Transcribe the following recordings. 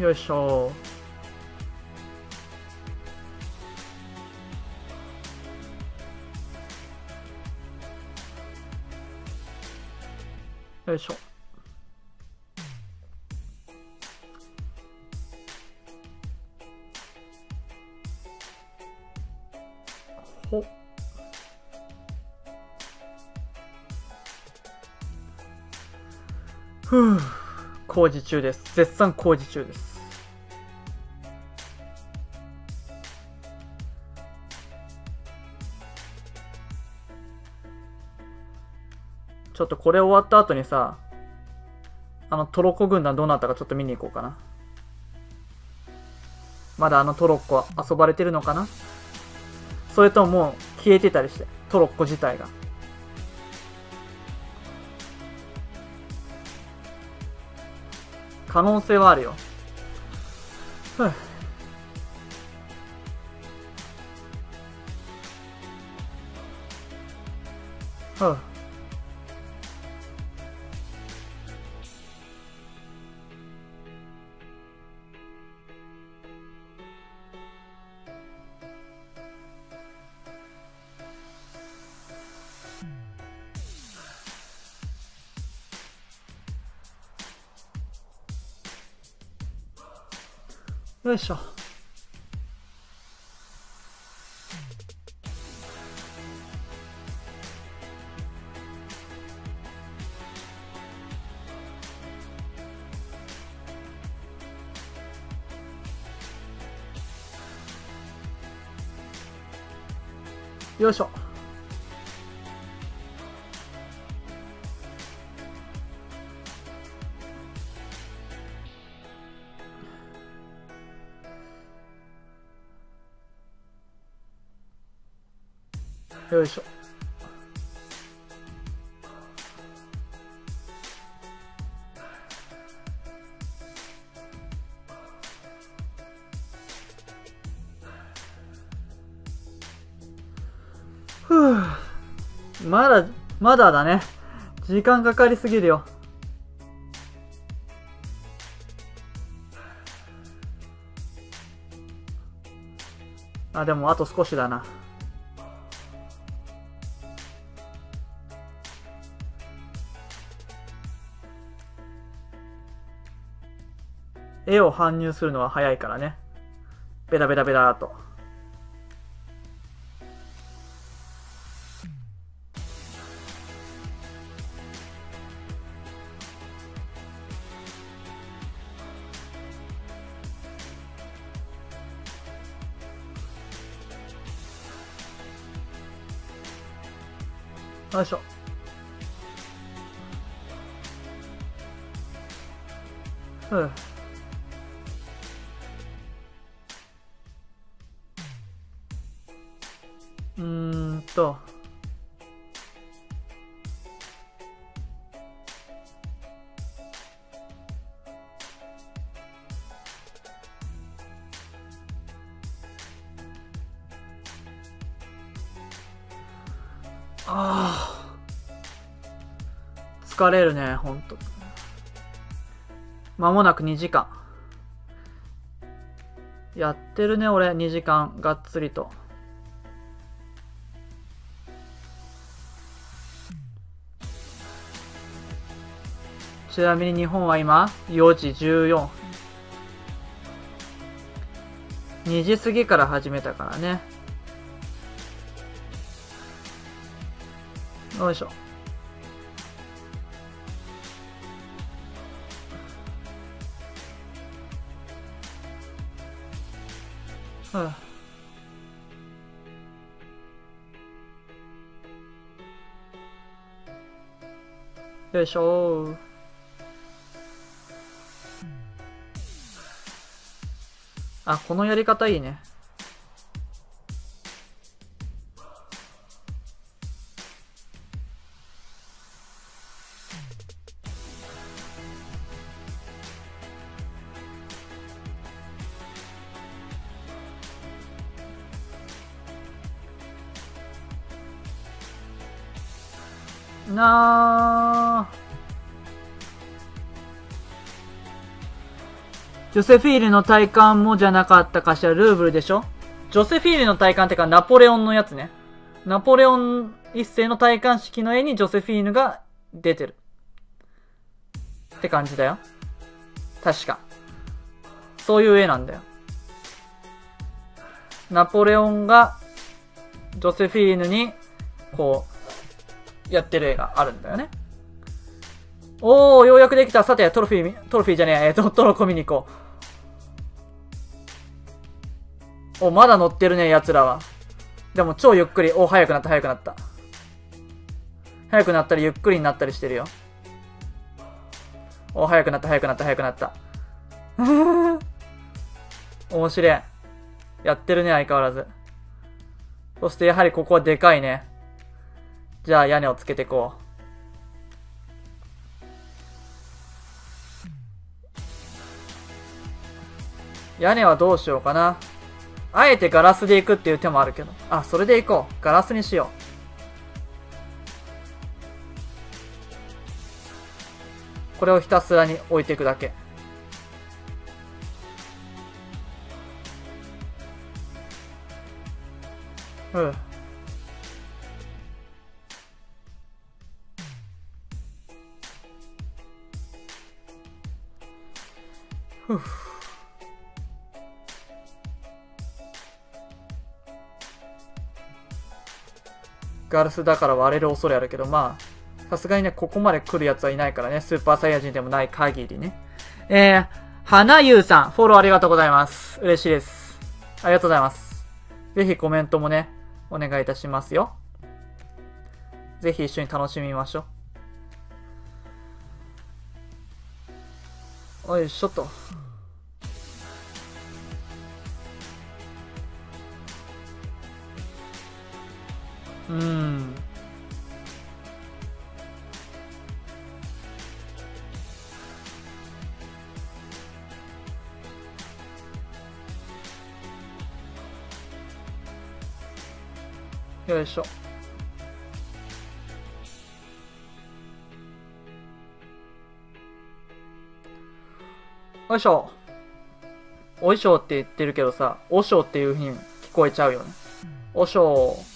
your soul. Your soul. Oh.工事中です。絶賛工事中です。ちょっとこれ終わった後にさ、トロッコ軍団どうなったかちょっと見に行こうかな。まだトロッコは遊ばれてるのかな、それとももう消えてたりして、トロッコ自体が。可能性はあるよ。よいしょ。よいしょ。よいしょ。ふう、まだだね。時間かかりすぎるよ。あ、でもあと少しだな。絵を搬入するのは早いからね。ベタベタベターと。よいしょ。疲れるね、ほんと。まもなく2時間。やってるね、俺、2時間、がっつりと。ちなみに日本は今4時14分。2時過ぎから始めたからね。よいしょ。よいしょ。あ、このやり方いいね。ジョセフィーリの戴冠もじゃなかったかしら、ルーブルでしょ。ジョセフィーリの戴冠ってかナポレオンのやつね。ナポレオン一世の戴冠式の絵にジョセフィーヌが出てる。って感じだよ。確か。そういう絵なんだよ。ナポレオンがジョセフィーヌにこうやってる絵があるんだよね。おー、ようやくできた。さて、トロフィーじゃねえ。トロコ見に行こう。お、まだ乗ってるね、奴らは。でも超ゆっくり。お、速くなった。速くなったり、ゆっくりになったりしてるよ。お、速くなった。面白い。やってるね、相変わらず。そして、やはりここはでかいね。じゃあ、屋根をつけてこう。屋根はどうしようかな。あえてガラスで行くっていう手もあるけど。あ、それで行こう。ガラスにしよう。これをひたすらに置いていくだけ。うん。ふぅ。ガラスだから割れる恐れあるけど、まあ、さすがにね、ここまで来るやつはいないからね、スーパーサイヤ人でもない限りね。花優さん、フォローありがとうございます。嬉しいです。ありがとうございます。ぜひコメントもね、お願いいたしますよ。ぜひ一緒に楽しみましょう。よいしょっと。よいしょ。おいしょ。おいしょって言ってるけどさ、おしょっていうふうに聞こえちゃうよね。おしょー。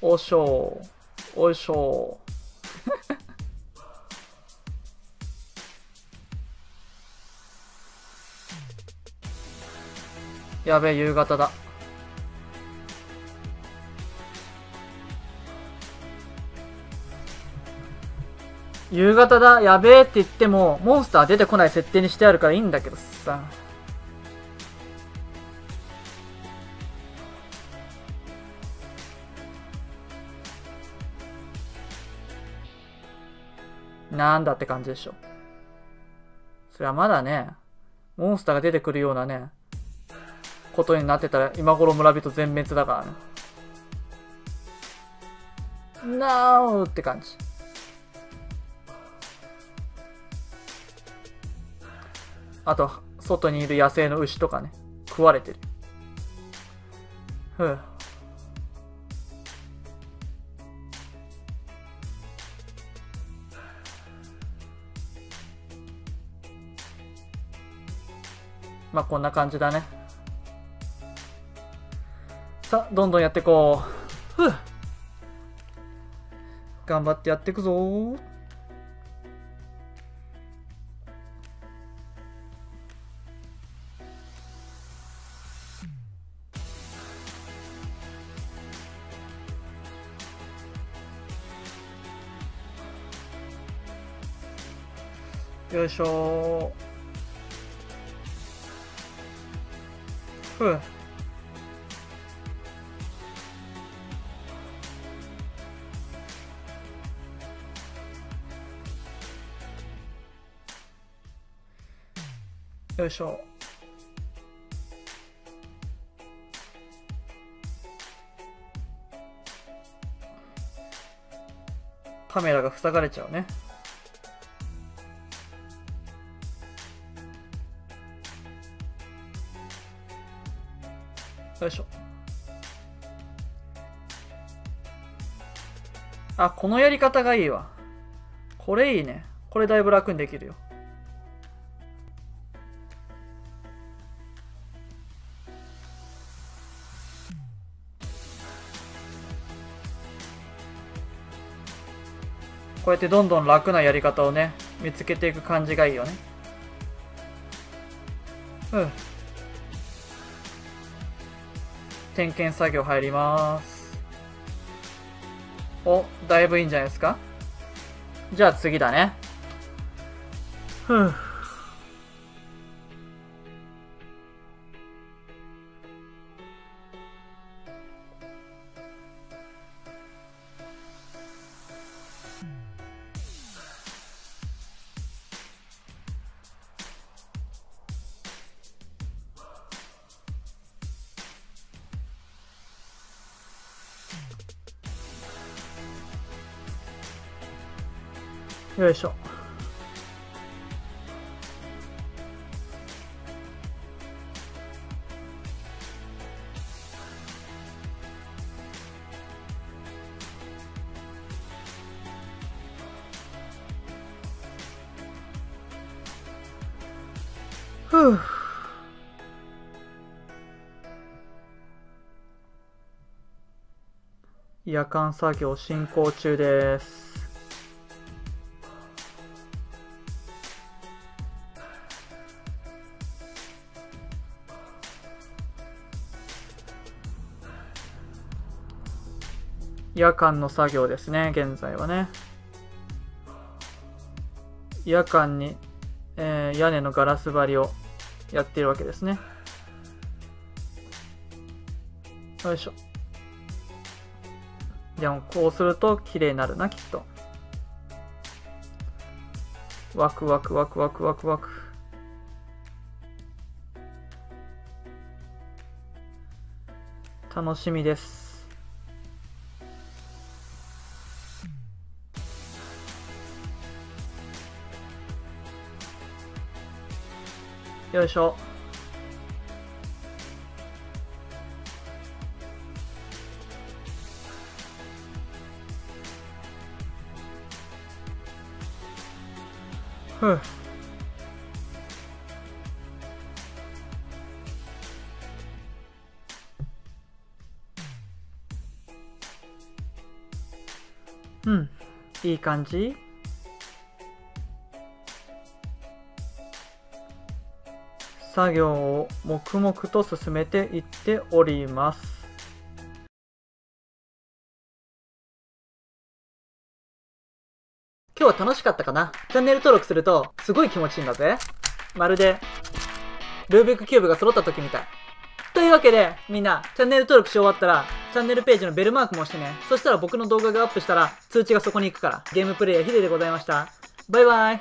おしょー、おいしょー。やべえ、夕方だ。夕方だ、やべえって言っても、モンスター出てこない設定にしてあるからいいんだけどさ。なんだって感じでしょ。それはまだね、モンスターが出てくるようなね、ことになってたら今頃村人全滅だからね。なおって感じ。あと、外にいる野生の牛とかね、食われてる。ふう。まあこんな感じだね。さあ、どんどんやってこう。ふぅ。頑張ってやっていくぞー。よいしょー。うん、よいしょ。カメラが塞がれちゃうね。よいしょ。あ、このやり方がいいわ。これいいね。これだいぶ楽にできるよ。こうやってどんどん楽なやり方をね見つけていく感じがいいよね。点検作業入ります。お、だいぶいいんじゃないですか。じゃあ次だね。よいしょ。ふう。夜間作業進行中です。夜間の作業ですね、現在はね。夜間に、屋根のガラス張りをやっているわけですね。よいしょ。でもこうすると綺麗になるな、きっと。ワクワクワクワクワクワク。楽しみです。よいしょ。うん、いい感じ。作業を黙々と進めていっております。今日は楽しかったかな？チャンネル登録するとすごい気持ちいいんだぜ。まるでルービックキューブが揃った時みたい。というわけでみんなチャンネル登録し終わったらチャンネルページのベルマークも押してね。そしたら僕の動画がアップしたら通知がそこに行くから。ゲームプレイヤーヒデでございました。バイバイ。